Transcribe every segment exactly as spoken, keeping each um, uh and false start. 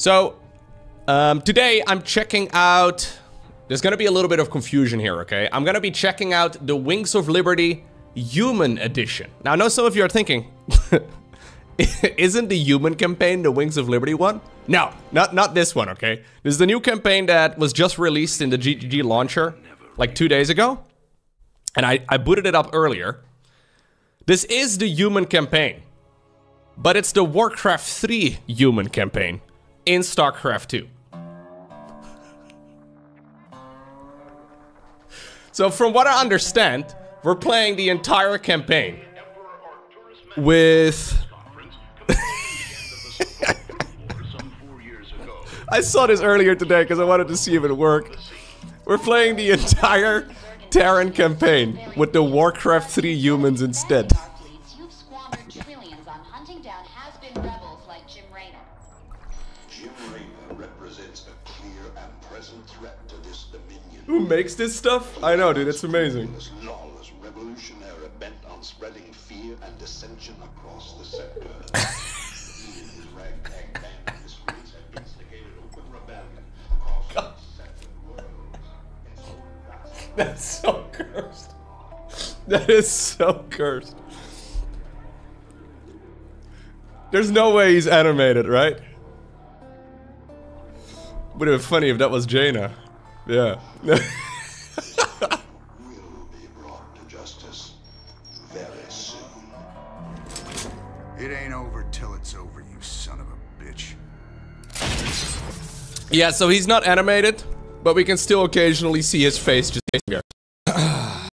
So um, today I'm checking out, there's gonna be a little bit of confusion here, okay? I'm gonna be checking out the Wings of Liberty Human Edition. Now I know some of you are thinking, isn't the human campaign the Wings of Liberty one? No, not not this one, okay? This is the new campaign that was just released in the G G G launcher like two days ago. And I, I booted it up earlier. This is the human campaign, but it's the Warcraft three human campaign in StarCraft two. So from what I understand, we're playing the entire campaign with... I saw this earlier today because I wanted to see if it worked. We're playing the entire Terran campaign with the Warcraft three humans instead. You've squandered trillions on hunting down has-been rebels like Jim Raynor. Jim Raynor represents a clear and present threat to this dominion. Who makes this stuff? I know, dude, it's amazing. This lawless revolutionary bent on spreading fear and dissension across the sector. That's so cursed. That is so cursed. There's no way he's animated, right? Would have been funny if that was Jaina. Yeah. Will be brought to justice very soon. It ain't over till it's over, you son of a bitch. Yeah, so he's not animated, but we can still occasionally see his face just here. That's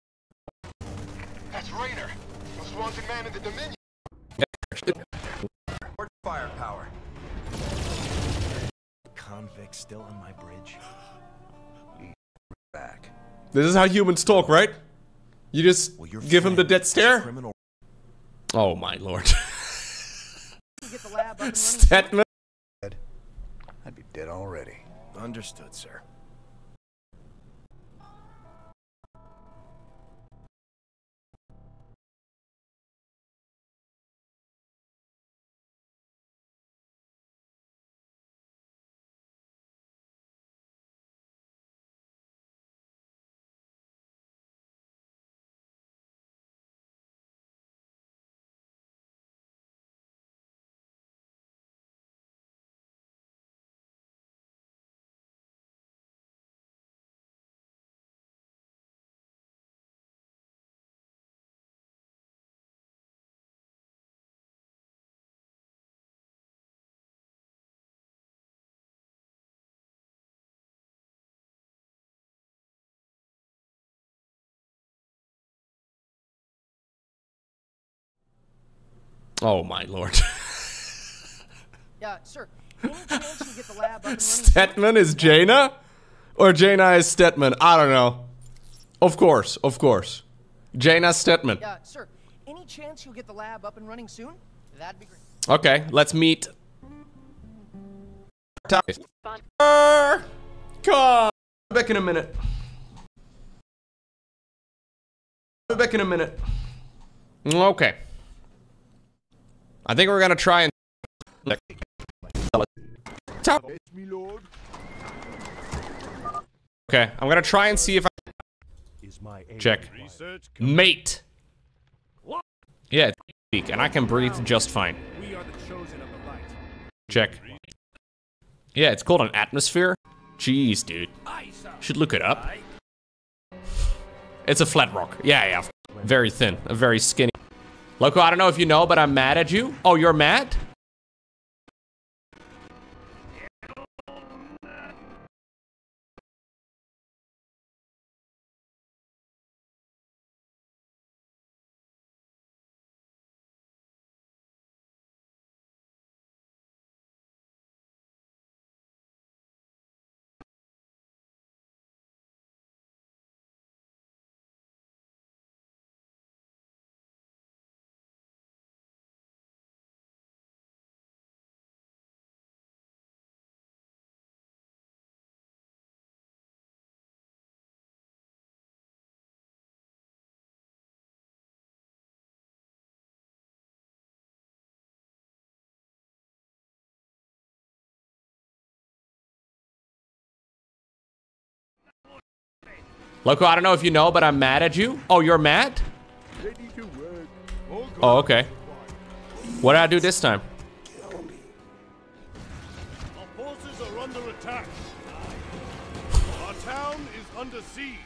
Raynor, most wanted man in the Dominion. More firepower. Convict still on my bridge. Back. This is how humans talk, right? You just well, give him the dead stare. Criminal. Oh my lord. Stetmann. I'd be dead already. Understood, sir. Oh my lord. Yeah, sir. Stetmann is Jaina? Or Jaina is Stetmann? I don't know. Of course, of course. Jaina Stetmann. Yeah, sir. Any chance you'll get the lab up and running soon? That'd be great. Okay, let's meet. Come on. Back in a minute. Back in a minute. Okay. I think we're gonna try and. Okay, I'm gonna try and see if I. Check. Mate! Yeah, it's weak, and I can breathe just fine. Check. Yeah, it's called an atmosphere. Jeez, dude. Should look it up. It's a flat rock. Yeah, yeah. Very thin, very skinny. Loco, I don't know if you know, but I'm mad at you. Oh, you're mad? Loco, I don't know if you know, but I'm mad at you. Oh, you're mad? Oh, okay. What did I do this time? Our forces are under attack. Our town is under siege.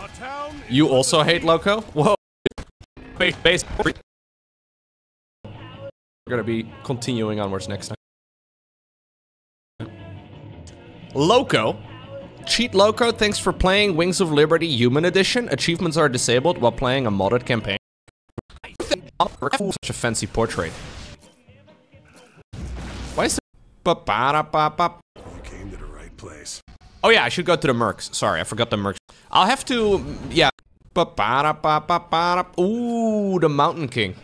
Our town is you also hate Loco? Whoa. Base, base. We're gonna be continuing onwards next time. Loco. Cheat Loco, thanks for playing Wings of Liberty Human Edition. Achievements are disabled while playing a modded campaign. Such a fancy portrait. Why is the... You came to the right place. Oh yeah, I should go to the mercs. Sorry, I forgot the mercs. I'll have to... Yeah. Ooh, the Mountain King. Ooh, the Mountain King.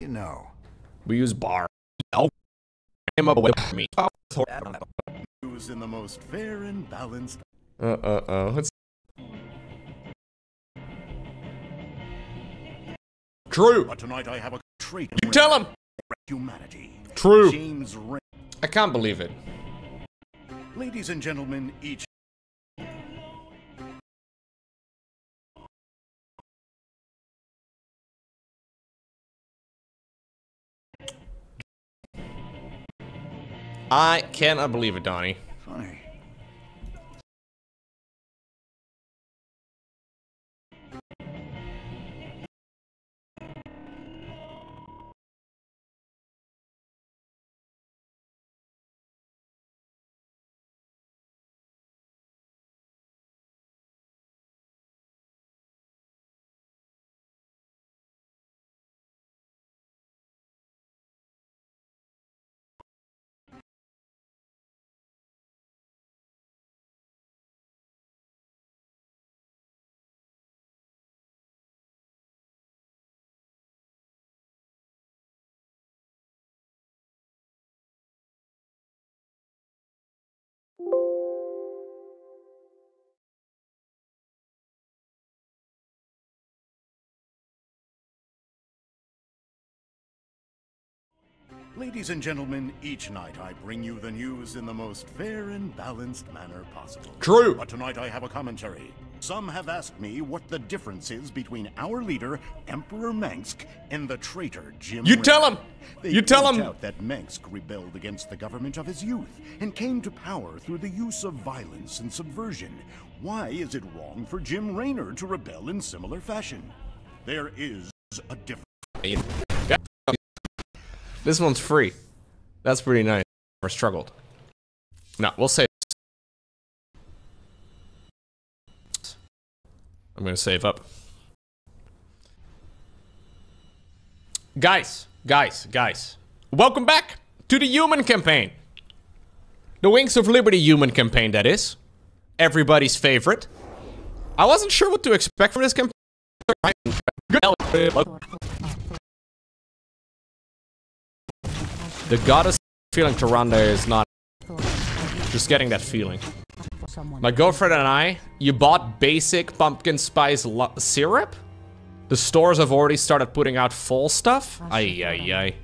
You know, we use bar. Came up with me. Who's in the most fair and balanced? Uh uh uh. Let's... True. But tonight I have a trait. You tell him. Humanity. True. James Raynor. I can't believe it. Ladies and gentlemen, each. I cannot believe it, Donnie. Funny. Ladies and gentlemen, each night I bring you the news in the most fair and balanced manner possible. True. But tonight I have a commentary. Some have asked me what the difference is between our leader, Emperor Mengsk, and the traitor Jim You Raynor. Tell him! They you tell him! Out that Mengsk rebelled against the government of his youth and came to power through the use of violence and subversion. Why is it wrong for Jim Raynor to rebel in similar fashion? There is a difference. This one's free. That's pretty nice. Or struggled. No, we'll save. I'm gonna save up. Guys, guys, guys. Welcome back to the human campaign. The Wings of Liberty human campaign, that is. Everybody's favorite. I wasn't sure what to expect from this campaign. The goddess feeling Tyrande is not just getting that feeling. My girlfriend and I, you bought basic pumpkin spice syrup? The stores have already started putting out fall stuff? Aye, aye, aye.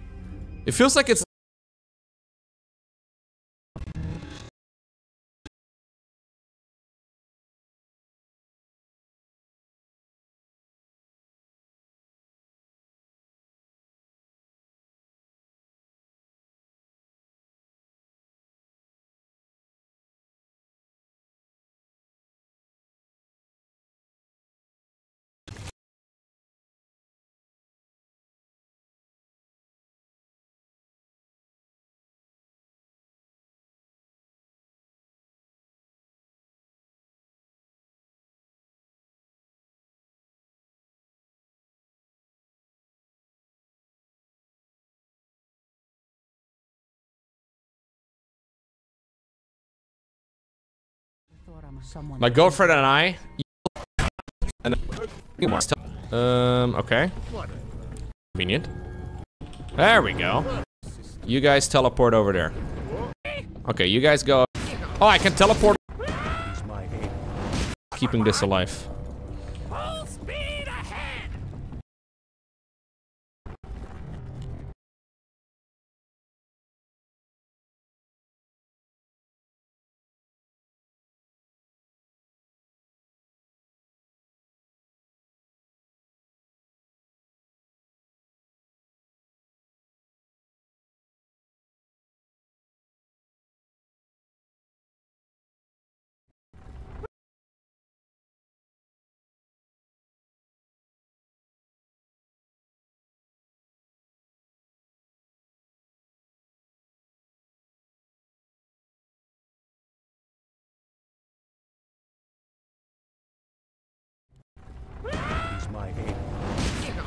It feels like it's... My girlfriend and I. And um. Okay. Convenient. There we go. You guys teleport over there. Okay, you guys go. Oh, I can teleport. Keeping this alive. Full speed ahead.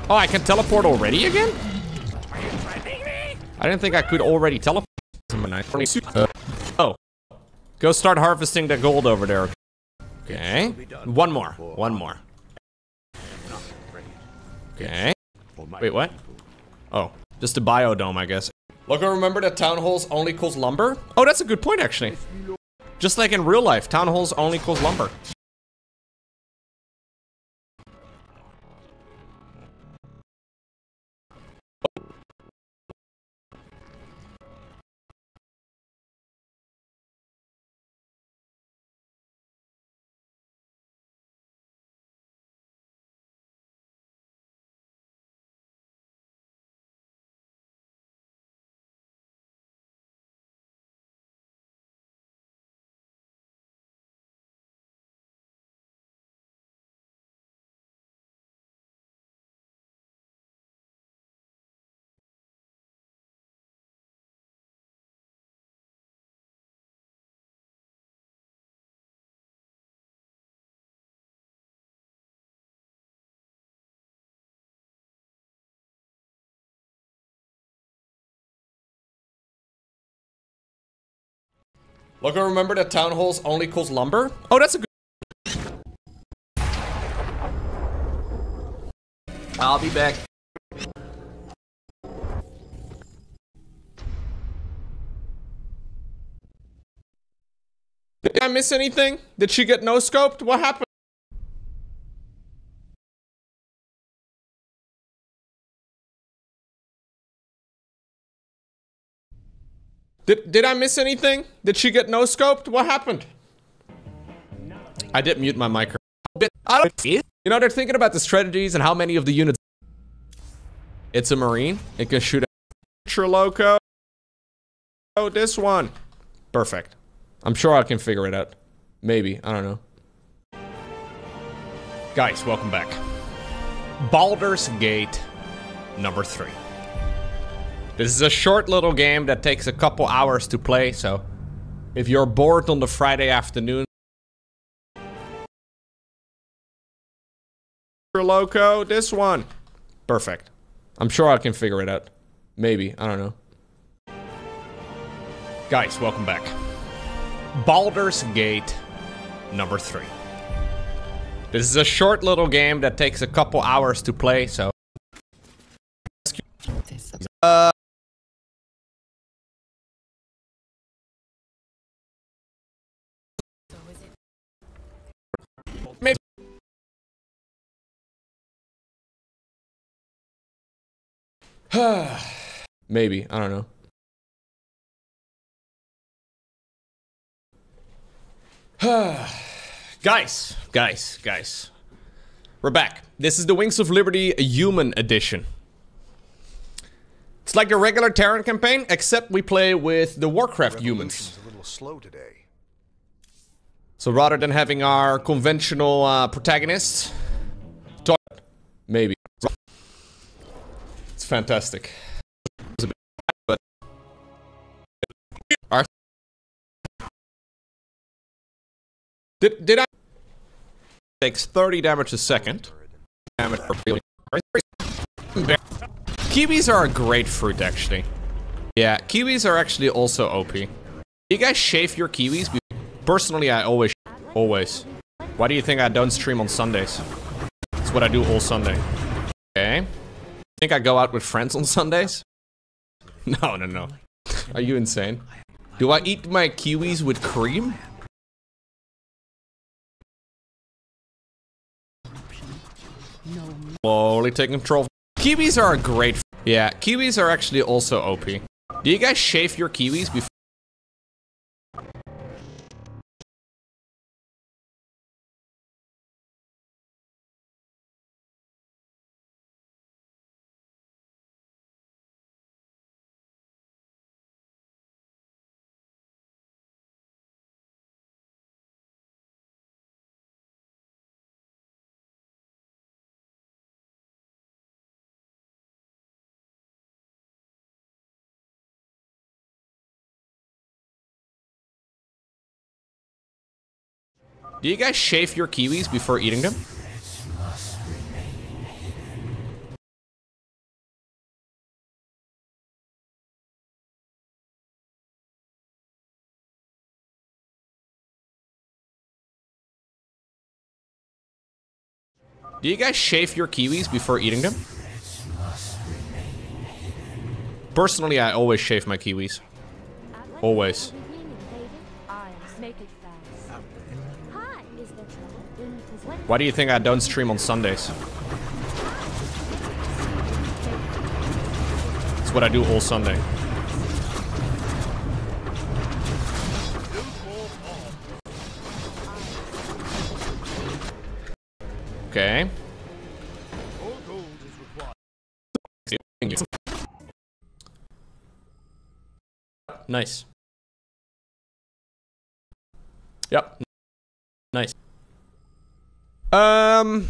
Oh, I can teleport already again? Are you threatening me? I didn't think I could already teleport. Uh, oh. Go start harvesting the gold over there. Okay. One more. One more. Okay. Wait, what? Oh, just a biodome, I guess. Look, I remember that town halls only equals lumber? Oh, that's a good point, actually. Just like in real life, town halls only equals lumber. Look, I remember that town halls only equals lumber? Oh, that's a good. I'll be back. Did I miss anything? Did she get no-scoped? What happened? Did, did I miss anything? Did she get no-scoped? What happened? Nothing. I did mute my microphone. I don't see it. You know, they're thinking about the strategies and how many of the units. It's a Marine. It can shoot a loco. Oh, this one. Perfect. I'm sure I can figure it out. Maybe. I don't know. Guys, welcome back. Baldur's Gate number three. This is a short little game that takes a couple hours to play, so if you're bored on the Friday afternoon, loco, this one. Perfect. I'm sure I can figure it out. Maybe. I don't know. Guys, welcome back. Baldur's Gate number three. This is a short little game that takes a couple hours to play, so uh Maybe, I don't know. guys, guys, guys. We're back. This is the Wings of Liberty Human Edition. It's like a regular Terran campaign, except we play with the Warcraft humans. A little slow today. So rather than having our conventional uh, protagonists, talk, maybe. It's fantastic. But Arthas. Did did I? Takes thirty damage a second. Damage per billion. Kiwis are a great fruit, actually. Yeah, kiwis are actually also O P. You guys shave your kiwis? Personally, I always shave. Always. Why do you think I don't stream on Sundays? That's what I do all Sunday. Okay. Think I go out with friends on Sundays? No, no, no. Are you insane? Do I eat my kiwis with cream? Slowly taking control. Kiwis are great. Yeah, kiwis are actually also O P. Do you guys shave your kiwis before? Do you guys shave your kiwis before eating them? Do you guys shave your kiwis before eating them? Personally, I always shave my kiwis. Always. Why do you think I don't stream on Sundays? It's what I do all Sunday. Okay. Nice. Yep. Nice. Um,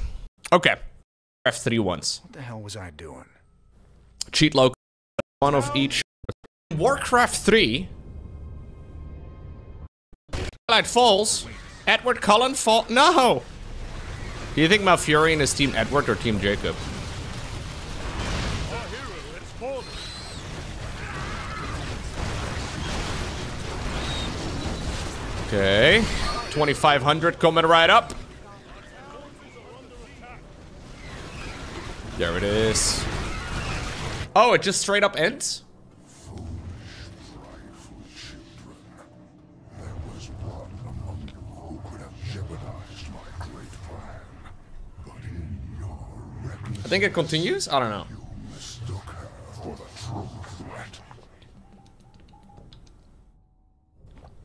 okay. F three once. What the hell was I doing? Cheat local. One of each. Warcraft three. Twilight Falls. Edward Cullen fall. No! Do you think Malfurion is Team Edward or Team Jacob? Okay. twenty-five hundred coming right up. There it is. Oh, it just straight up ends? Foolish, prideful children. There was one among you who could have jeopardized my great plan. But in your reckless... I think it continues? I don't know. You mistook her for the true threat.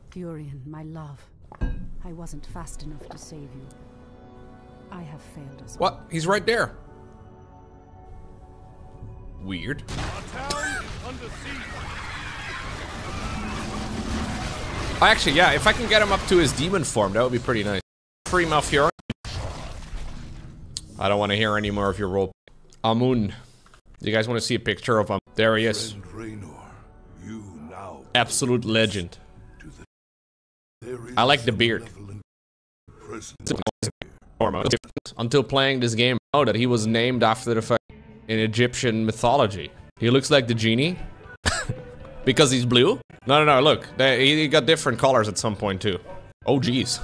Furion, my love. I wasn't fast enough to save you. I have failed as well. What? He's right there. Weird. Actually, yeah, if I can get him up to his demon form, that would be pretty nice. Free Malfurion. I don't want to hear any more of your role. Amun. Do you guys want to see a picture of him? There he is. Absolute legend. I like the beard. Until playing this game, I know that he was named after the fact. In Egyptian mythology. He looks like the genie. Because he's blue? No, no, no, look. They, he got different colors at some point, too. Oh, jeez.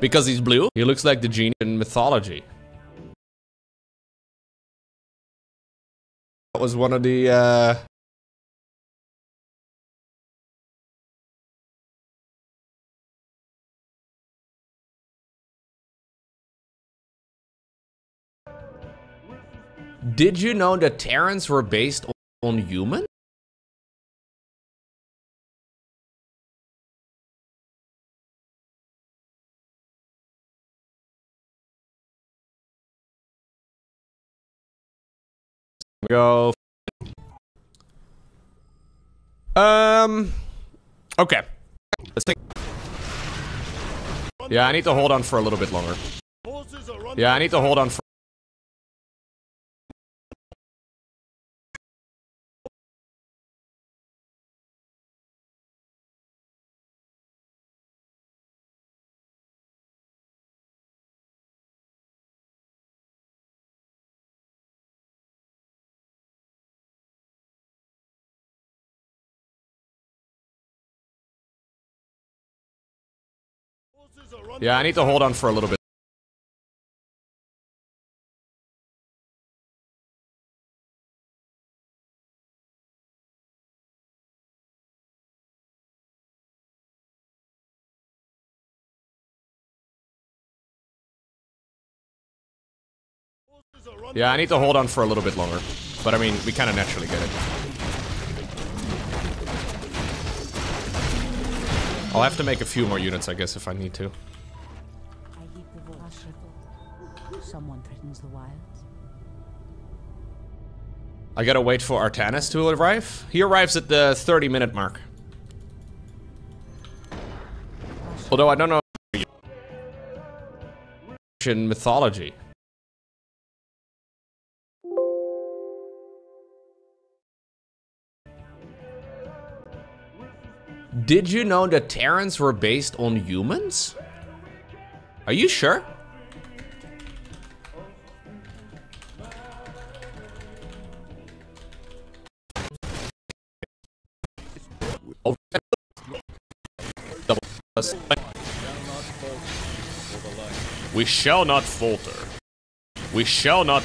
Because he's blue? He looks like the genie in mythology. That was one of the... Uh... Did you know that Terrans were based on humans? Go. Um. Okay. Let's take. Yeah, I need to hold on for a little bit longer. Yeah, I need to hold on for. Yeah, I need to hold on for a little bit. Yeah, I need to hold on for a little bit longer. But I mean, we kind of naturally get it. I'll have to make a few more units, I guess, if I need to. I heed the voice. Someone threatens the wilds. I gotta wait for Artanis to arrive. He arrives at the thirty minute mark. Although I don't know in mythology. Did you know that Terrans were based on humans? Are you sure? We shall not falter. We shall not.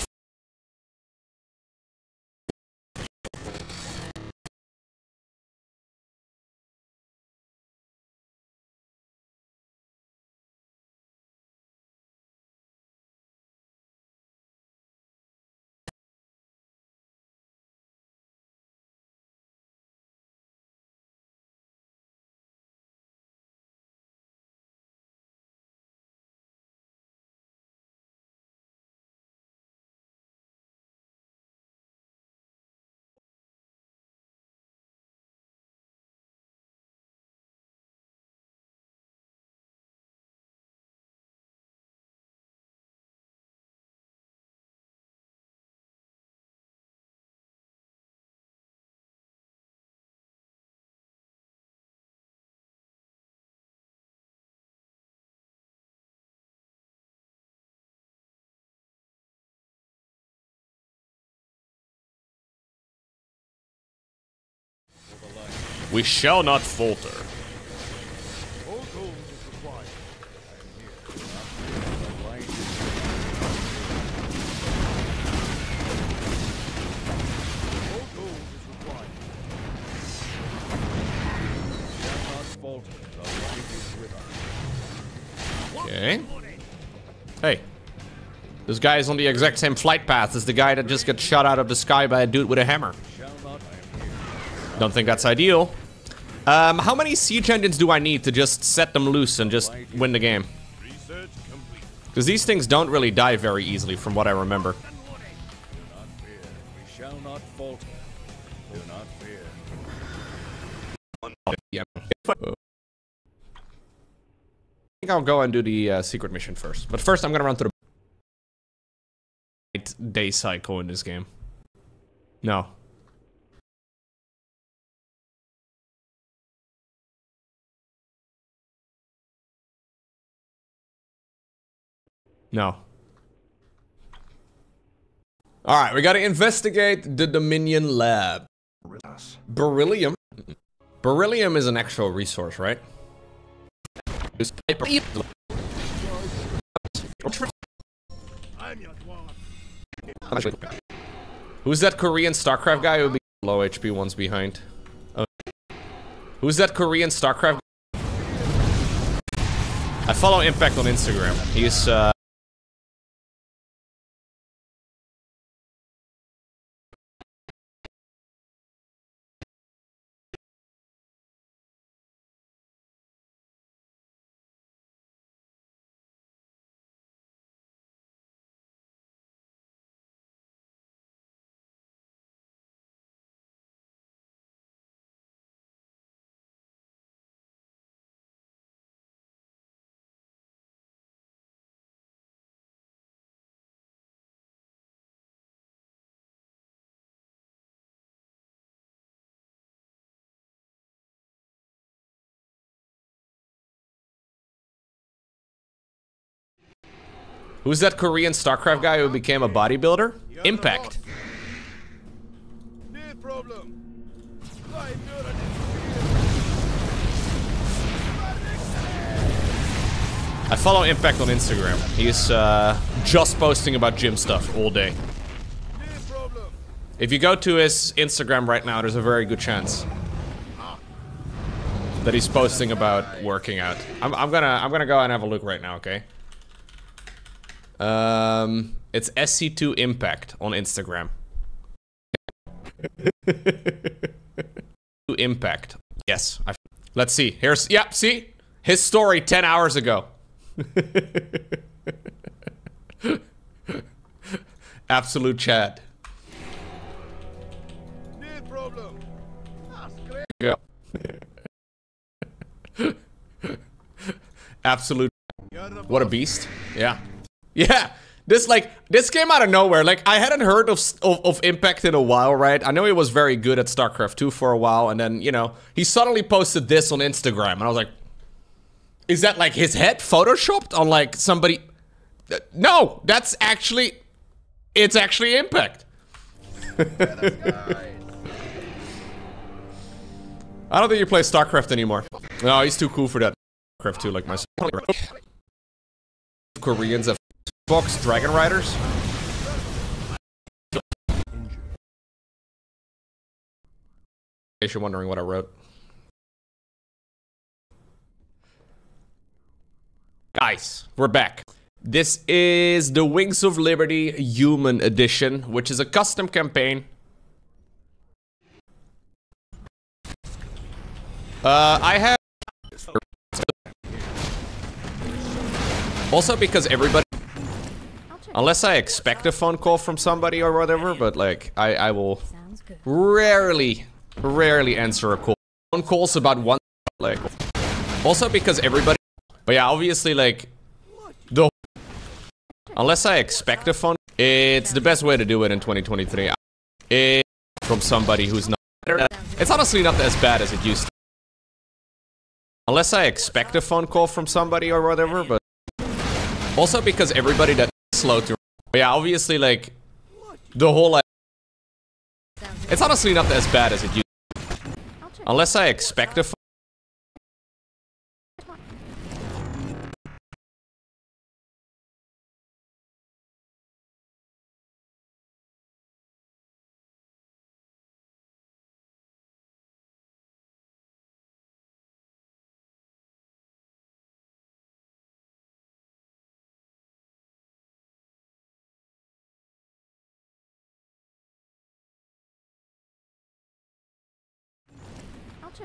We shall not falter. Okay. Hey. This guy is on the exact same flight path as the guy that just got shot out of the sky by a dude with a hammer. Don't think that's ideal. Um, how many siege engines do I need to just set them loose and just win the game? Because these things don't really die very easily, from what I remember. I think I'll go and do the uh, secret mission first. But first, I'm gonna run through the day cycle in this game. No. No. All right, we gotta investigate the Dominion lab. Beryllium. Beryllium is an actual resource, right? Who's that Korean StarCraft guy who be low H P ones behind? Uh, who's that Korean StarCraft? I follow Impact on Instagram. He's uh. Who's that Korean StarCraft guy who became a bodybuilder? Impact. I follow Impact on Instagram. He's uh, just posting about gym stuff all day. If you go to his Instagram right now, there's a very good chance that he's posting about working out. I'm, I'm gonna I'm gonna go and have a look right now, okay? Um, it's S C two Impact on Instagram. Impact. Yes. I've, let's see. Here's yeah. See his story ten hours ago. Absolute Chad. Go. Absolute. What a beast. Yeah. Yeah. This like this came out of nowhere. Like I hadn't heard of, of of Impact in a while, right? I know he was very good at StarCraft two for a while, and then you know he suddenly posted this on Instagram, and I was like, "Is that like his head photoshopped on like somebody?" No, that's actually it's actually Impact. Yeah, that's nice. I don't think you play StarCraft anymore. No, he's too cool for that. StarCraft two, like my Koreans have. Box Dragon Riders. In case you're wondering what I wrote. Guys, we're back. This is the Wings of Liberty Human Edition, which is a custom campaign. Uh, I have... Also because everybody... Unless I expect a phone call from somebody or whatever, but like, I, I will rarely, rarely answer a call. Phone calls about one, like, also because everybody, but yeah, obviously like, the, unless I expect a phone, it's the best way to do it in twenty twenty-three. It, from somebody who's not, it's honestly not as bad as it used to. Unless I expect a phone call from somebody or whatever, but also because everybody that slow to yeah obviously like the whole like, it's honestly not as bad as it used to. Unless I expect a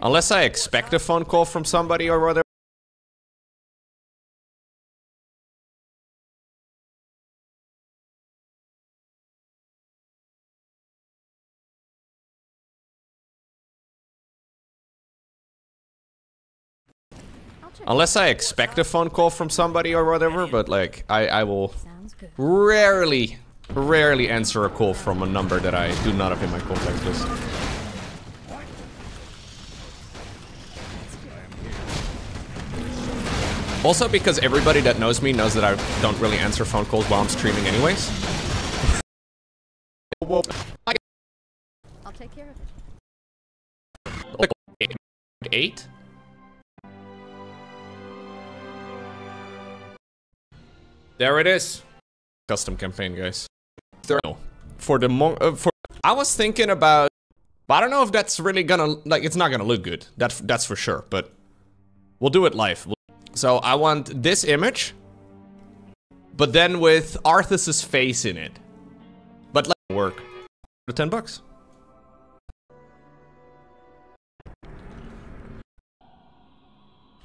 Unless I expect a phone call from somebody or whatever. Unless I expect a phone call from somebody or whatever, but like, I, I will rarely, rarely answer a call from a number that I do not have in my contact list. Also because everybody that knows me knows that I don't really answer phone calls while I'm streaming anyways. I'll take care of it. Eight? Eight? There it is. Custom campaign, guys. For the mo- uh, for I was thinking about... But I don't know if that's really gonna... Like, it's not gonna look good. That, that's for sure, but... We'll do it live. We'll So I want this image, but then with Arthas's face in it. But let it work. For ten bucks.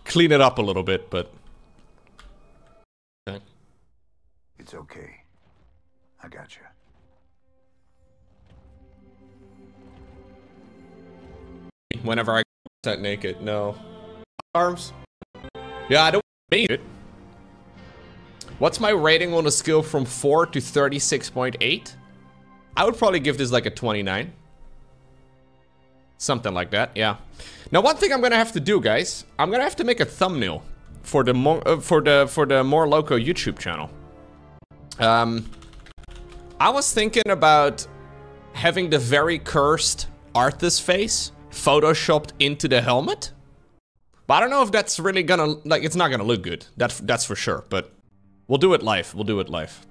Clean it up a little bit, but okay. It's okay. I got you. Whenever I get naked, no arms. Yeah, I don't need it. What's my rating on a scale from four to thirty-six point eight? I would probably give this like a twenty-nine. Something like that, yeah. Now, one thing I'm gonna have to do, guys, I'm gonna have to make a thumbnail for the more uh, for the for the More Loco YouTube channel. Um, I was thinking about having the very cursed Arthas face photoshopped into the helmet. But I don't know if that's really gonna, like, it's not gonna look good. That's, that's for sure, but we'll do it live. We'll do it live.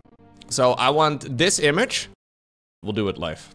So I want this image. We'll do it live.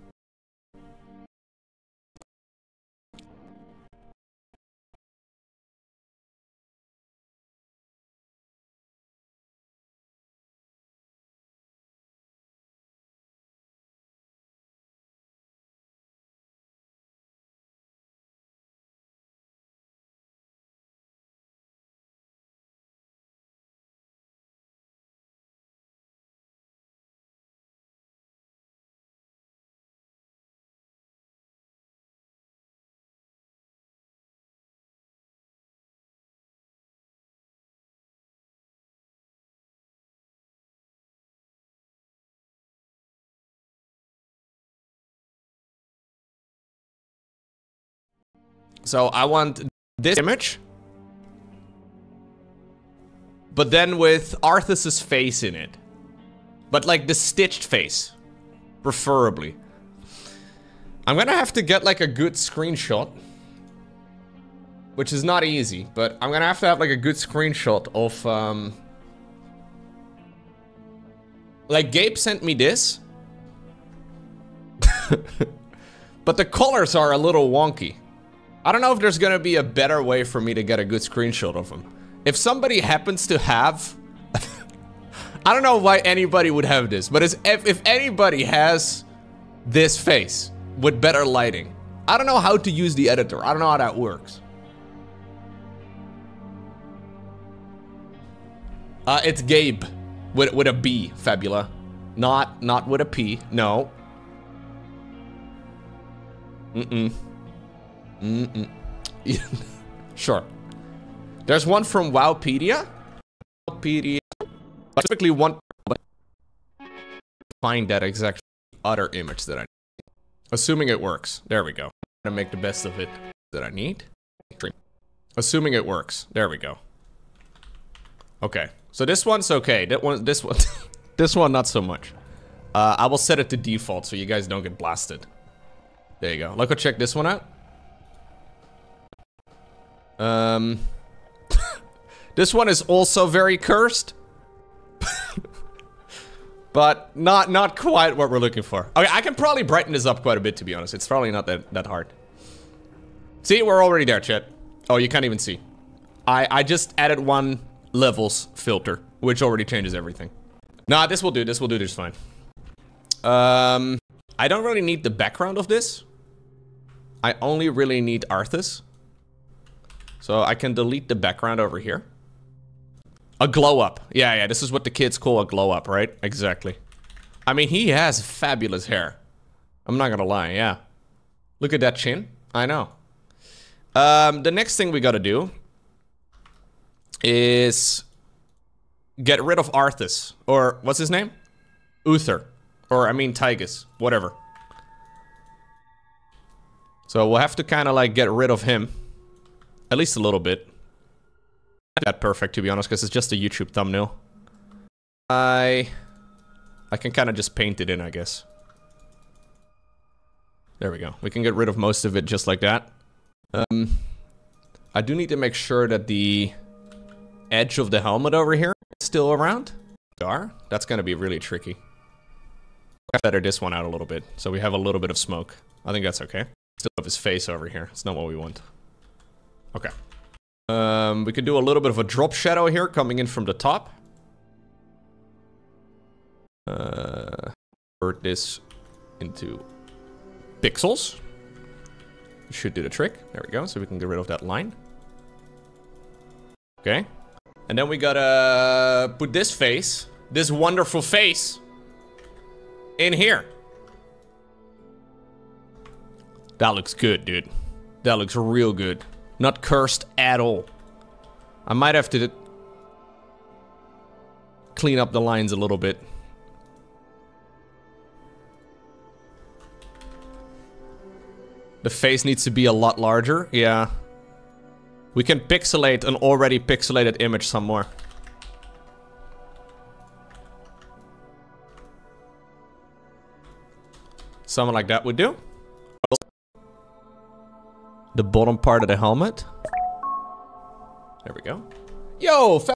So I want this image, but then with Arthas's face in it, but like the stitched face, preferably. I'm gonna have to get like a good screenshot, which is not easy, but I'm gonna have to have like a good screenshot of, um, like Gabe sent me this, but the colors are a little wonky. I don't know if there's gonna be a better way for me to get a good screenshot of them. If somebody happens to have... I don't know why anybody would have this, but it's, if, if anybody has this face with better lighting, I don't know how to use the editor. I don't know how that works. Uh, it's Gabe with, with a B, Fabula. Not, not with a P, no. Mm-mm. Mm-mm. Sure. There's one from Wowpedia. Wowpedia. I typically want to find that exact other image that I need. Assuming it works. There we go. I'm gonna make the best of it that I need. Assuming it works. There we go. Okay. So this one's okay. That one, this one, this one not so much. Uh, I will set it to default so you guys don't get blasted. There you go. Let's go check this one out. Um, this one is also very cursed, but not not quite what we're looking for. Okay, I can probably brighten this up quite a bit, to be honest. It's probably not that, that hard. See, we're already there, chat. Oh, you can't even see. I, I just added one levels filter, which already changes everything. Nah, this will do, this will do just fine. Um, I don't really need the background of this. I only really need Arthas. So I can delete the background over here. A glow up. Yeah, yeah, this is what the kids call a glow up, right? Exactly. I mean, he has fabulous hair. I'm not gonna lie, yeah. Look at that chin. I know. Um, the next thing we gotta do is get rid of Arthas. Or, what's his name? Uther. Or, I mean, Tychus. Whatever. So we'll have to kind of like get rid of him. At least a little bit. Not that perfect, to be honest, because it's just a YouTube thumbnail. I... I can kind of just paint it in, I guess. There we go. We can get rid of most of it just like that. Um, I do need to make sure that the edge of the helmet over here is still around. Dar? That's going to be really tricky. I better this one out a little bit, so we have a little bit of smoke. I think that's okay. Still have his face over here. It's not what we want. Okay. Um, we could do a little bit of a drop shadow here, coming in from the top. Uh, convert this into pixels. Should do the trick. There we go, so we can get rid of that line. Okay. And then we gotta put this face, this wonderful face, in here. That looks good, dude. That looks real good. Not cursed at all. I might have to clean up the lines a little bit. The face needs to be a lot larger. Yeah. We can pixelate an already pixelated image some more. Something like that would do. The bottom part of the helmet. There we go. Yo, fa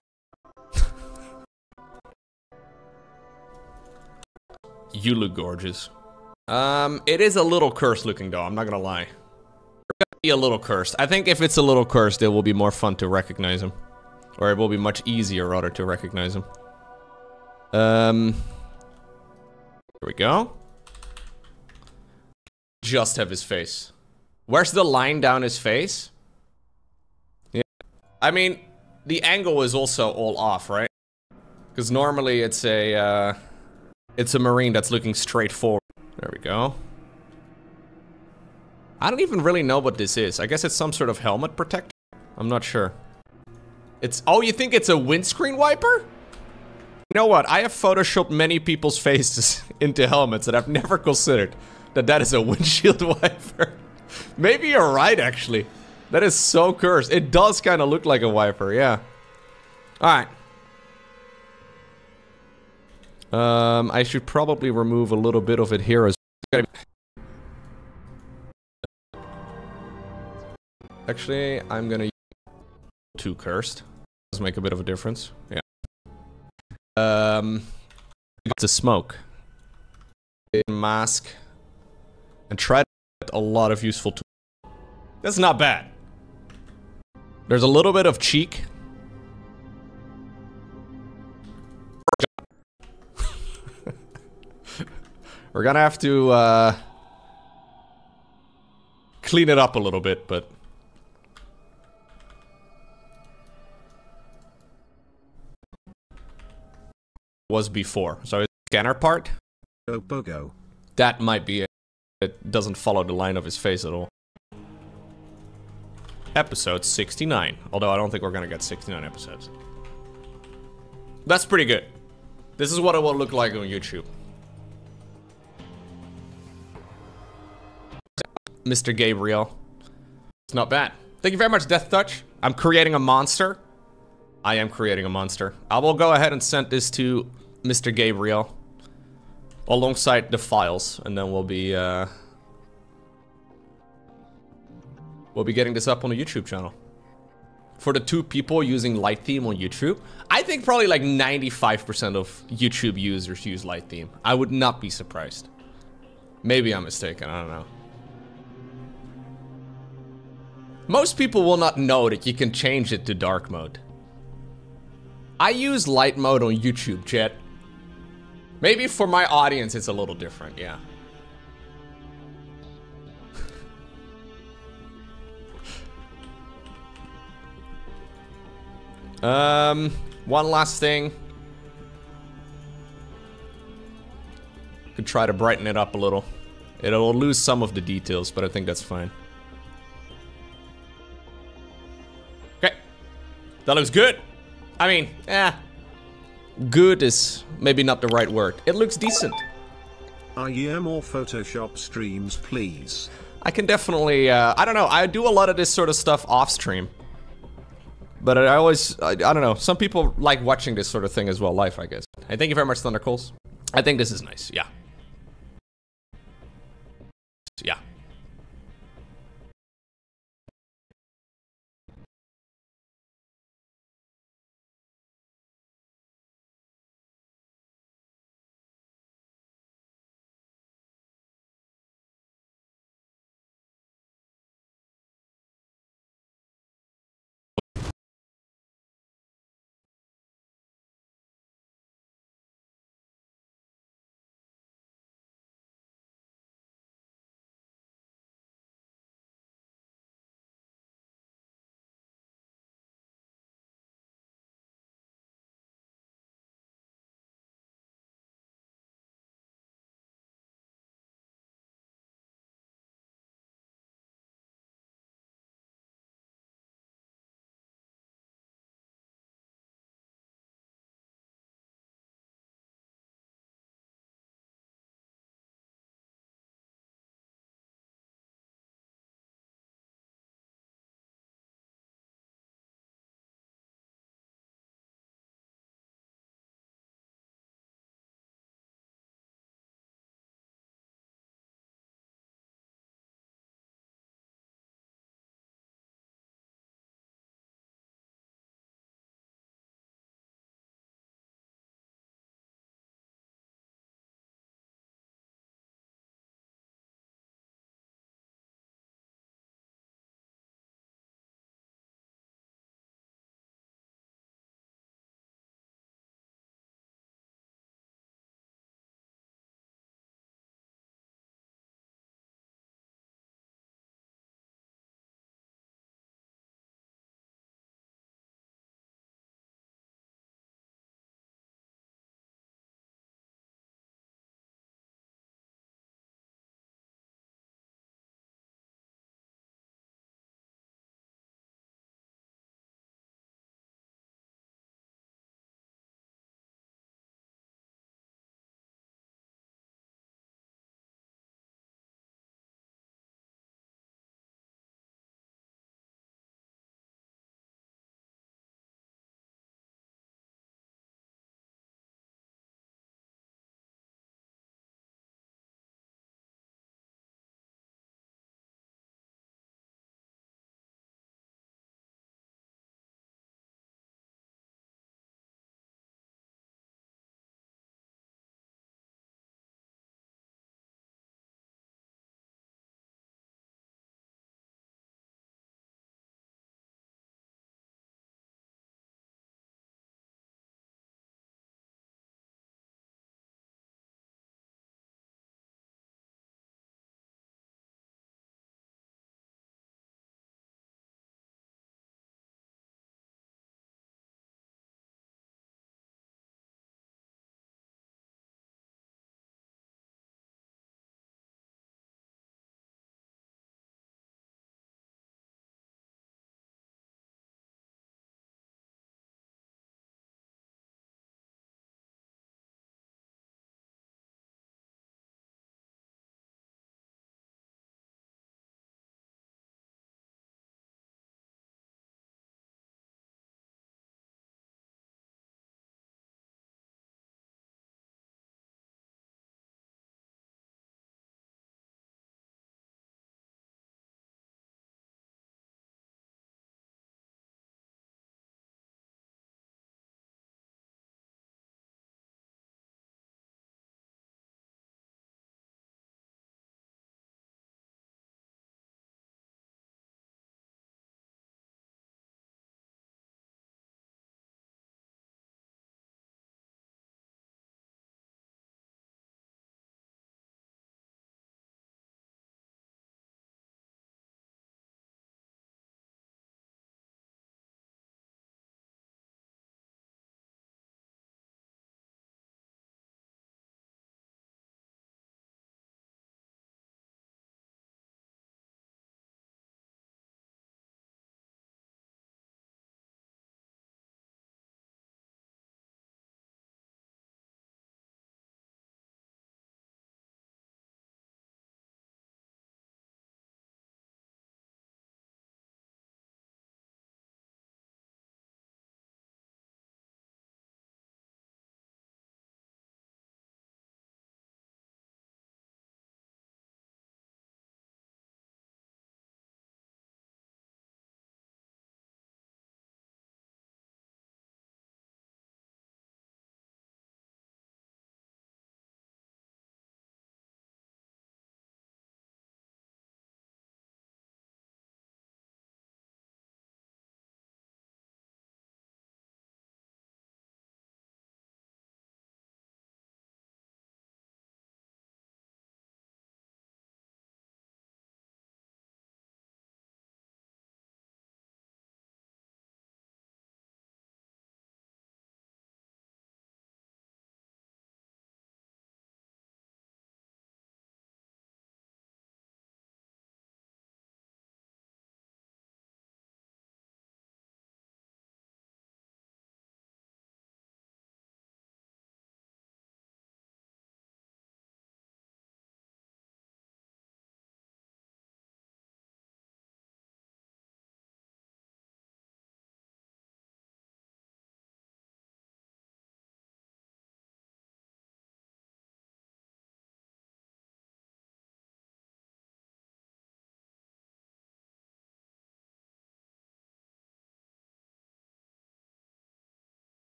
You look gorgeous. Um, it is a little cursed looking though, I'm not gonna lie. Be a little cursed. I think if it's a little cursed, it will be more fun to recognize him. Or it will be much easier rather to recognize him. Um, here we go. Just have his face. Where's the line down his face? Yeah. I mean, the angle is also all off, right? Because normally it's a, uh, it's a Marine that's looking straight forward. There we go. I don't even really know what this is. I guess it's some sort of helmet protector? I'm not sure. It's- oh, you think it's a windscreen wiper? You know what? I have photoshopped many people's faces into helmets that I've never considered that that is a windshield wiper. Maybe you're right, actually. That is so cursed. It does kind of look like a wiper, yeah. Alright. Um, I should probably remove a little bit of it here as well. Actually, I'm gonna use two cursed. Does make a bit of a difference. Yeah. Um, it's a smoke. Mask. And try to get a lot of useful tools. That's not bad. There's a little bit of cheek. We're gonna have to, uh... clean it up a little bit, but... was before. So it's the scanner part. Oh, bogo. That might be it. It doesn't follow the line of his face at all. Episode sixty-nine. Although I don't think we're gonna get sixty-nine episodes. That's pretty good. This is what it will look like on YouTube. Mister Gabriel. It's not bad. Thank you very much, Death Touch. I'm creating a monster. I am creating a monster. I will go ahead and send this to Mister Gabriel alongside the files, and then we'll be uh, we'll be getting this up on the YouTube channel. For the two people using Light Theme on YouTube, I think probably like ninety-five percent of YouTube users use Light Theme. I would not be surprised. Maybe I'm mistaken, I don't know. Most people will not know that you can change it to dark mode. I use light mode on YouTube, chat. Maybe for my audience it's a little different, yeah. um, one last thing. Could try to brighten it up a little. It'll lose some of the details, but I think that's fine. Okay. That looks good. I mean, eh, good is maybe not the right word. It looks decent. I hear more Photoshop streams, please. I can definitely, uh, I don't know, I do a lot of this sort of stuff off stream. But I always, I, I don't know, some people like watching this sort of thing as well live, I guess. Hey, thank you very much, Thundercoals. I think this is nice, yeah. Yeah.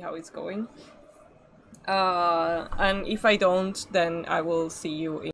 how it's going. Uh, and if I don't, then I will see you in